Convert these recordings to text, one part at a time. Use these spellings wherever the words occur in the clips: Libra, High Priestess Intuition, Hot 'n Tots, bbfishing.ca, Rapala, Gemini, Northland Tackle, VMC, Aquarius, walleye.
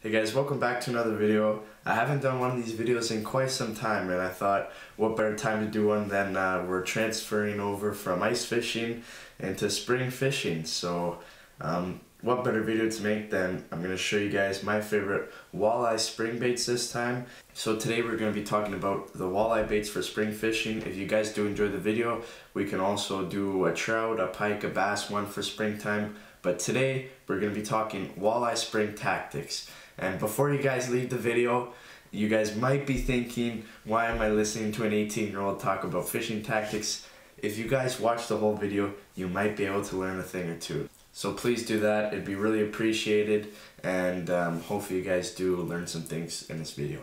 Hey guys, welcome back to another video. I haven't done one of these videos in quite some time, and I thought what better time to do one than we're transferring over from ice fishing into spring fishing. So what better video to make than I'm going to show you guys my favorite walleye spring baits this time. So today we're going to be talking about the walleye baits for spring fishing. If you guys do enjoy the video, we can also do a trout, a pike, a bass one for springtime. But today we're going to be talking walleye spring tactics. And before you guys leave the video, you guys might be thinking, why am I listening to an 18-year-old talk about fishing tactics? If you guys watch the whole video, you might be able to learn a thing or two. So please do that, it'd be really appreciated, and hopefully you guys do learn some things in this video.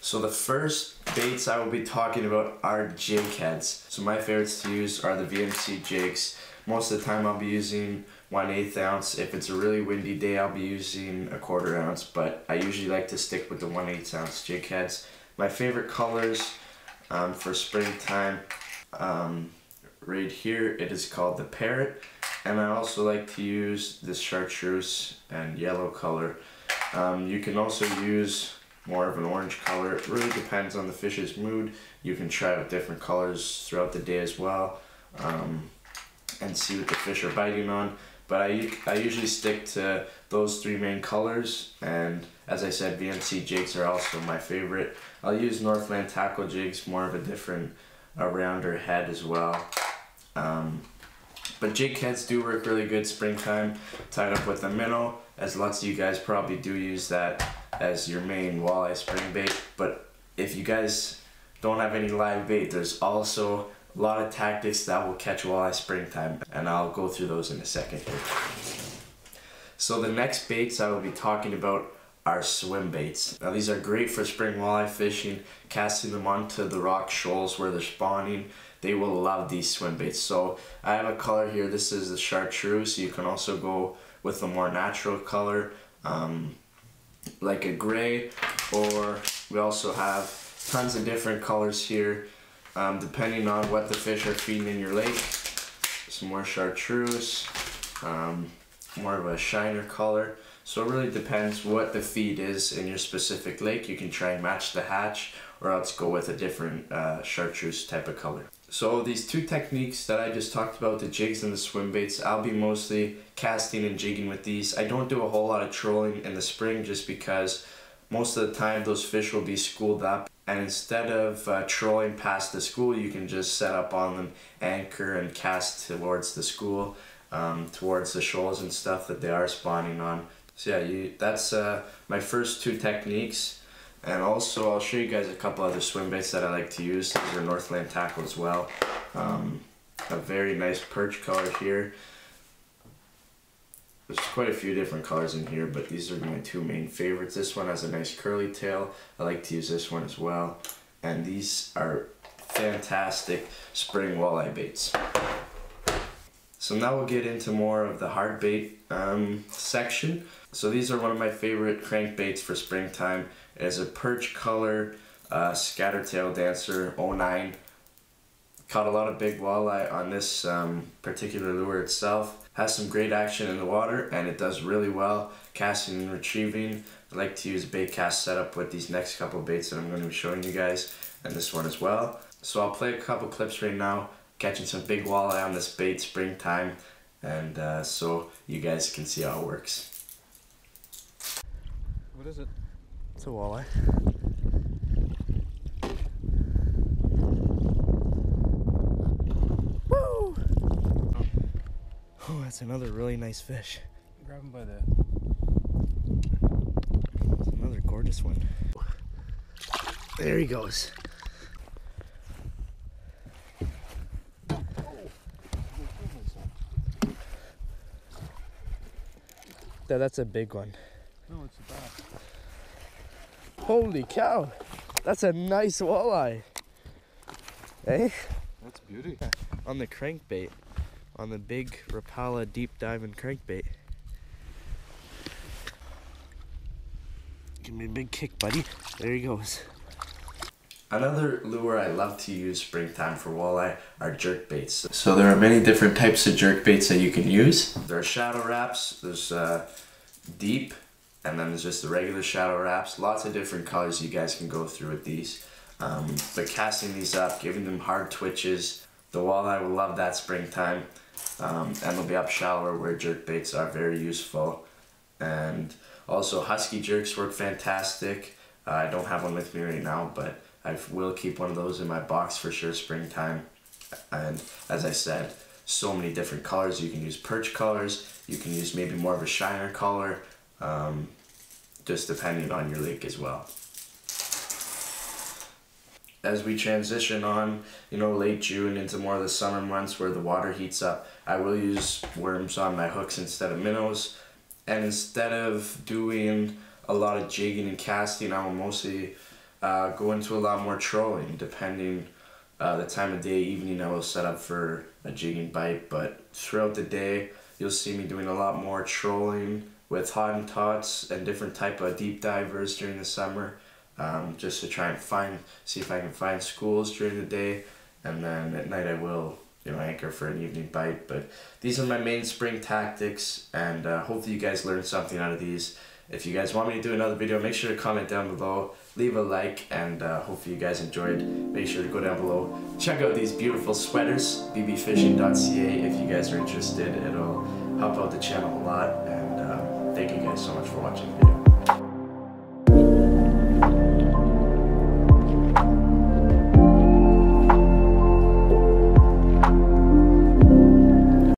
So the first baits I will be talking about are jig heads. So my favorites to use are the VMC jigs. Most of the time I'll be using 1/8 ounce. If it's a really windy day, I'll be using a 1/4 ounce, but I usually like to stick with the 1/8 ounce jig heads. My favorite colors for springtime, right here, it is called the Parrot, and I also like to use this chartreuse and yellow color. You can also use more of an orange color. It really depends on the fish's mood. You can try out different colors throughout the day as well, and see what the fish are biting on. But I usually stick to those three main colors, and as I said, VMC jigs are also my favorite. I'll use Northland Tackle jigs, more of a different, a rounder head as well. But jig heads do work really good springtime, tied up with a minnow, as lots of you guys probably do use that as your main walleye spring bait. But if you guys don't have any live bait, there's also a lot of tactics that will catch walleye springtime, and I'll go through those in a second. So the next baits I will be talking about are swim baits. Now these are great for spring walleye fishing. Casting them onto the rock shoals where they're spawning, they will love these swim baits. So I have a color here, this is the chartreuse. You can also go with a more natural color, like a gray, or we also have tons of different colors here. Depending on what the fish are feeding in your lake. Some more chartreuse, more of a shiner color. So it really depends what the feed is in your specific lake. You can try and match the hatch, or else go with a different chartreuse type of color. So these two techniques that I just talked about, the jigs and the swim baits, I'll be mostly casting and jigging with these. I don't do a whole lot of trolling in the spring just because most of the time those fish will be schooled up, and instead of trolling past the school, you can just set up on them, anchor, and cast towards the school, towards the shoals and stuff that they are spawning on. So yeah, that's my first two techniques, and also I'll show you guys a couple other swim baits that I like to use. These are Northland Tackle as well. A very nice perch color here. There's quite a few different colors in here, but these are my two main favorites. This one has a nice curly tail. I like to use this one as well. And these are fantastic spring walleye baits. So now we'll get into more of the hard bait section. So these are one of my favorite crankbaits for springtime. It is a perch color scattertail dancer 09. Caught a lot of big walleye on this particular lure itself. Has some great action in the water, and it does really well casting and retrieving. I like to use bait cast setup with these next couple baits that I'm going to be showing you guys, and this one as well. So I'll play a couple clips right now, catching some big walleye on this bait springtime, and so you guys can see how it works. What is it? It's a walleye. Oh, that's another really nice fish. Grab him by the... That's another gorgeous one. There he goes. Oh. That's a big one. No, it's a bass. Holy cow! That's a nice walleye. Hey? That's beauty. On the crankbait. On the big Rapala deep diving crankbait. Give me a big kick, buddy. There he goes. Another lure I love to use springtime for walleye are jerk baits. So there are many different types of jerk baits that you can use. There are shadow wraps, there's deep, And then there's just the regular shadow wraps. Lots of different colors you guys can go through with these. But casting these up, giving them hard twitches. The walleye will love that springtime. And they'll be up shallower where jerk baits are very useful. And also husky jerks work fantastic. I don't have one with me right now, but I will keep one of those in my box for sure springtime. And as I said, so many different colors. You can use perch colors, you can use maybe more of a shiner color, just depending on your lake as well. As we transition on, you know, late June into more of the summer months where the water heats up, I will use worms on my hooks instead of minnows. And instead of doing a lot of jigging and casting, I will mostly go into a lot more trolling. Depending the time of day, evening, I will set up for a jigging bite. But throughout the day, you'll see me doing a lot more trolling with Hot 'n Tots and different type of deep divers during the summer, just to try and see if I can find schools during the day. And then at night I will, you know, anchor for an evening bite. But these are my main spring tactics, and hopefully you guys learned something out of these. If you guys want me to do another video, make sure to comment down below, leave a like, and hopefully you guys enjoyed. Make sure to go down below, check out these beautiful sweaters, bbfishing.ca, if you guys are interested. It'll help out the channel a lot, and thank you guys so much for watching the video.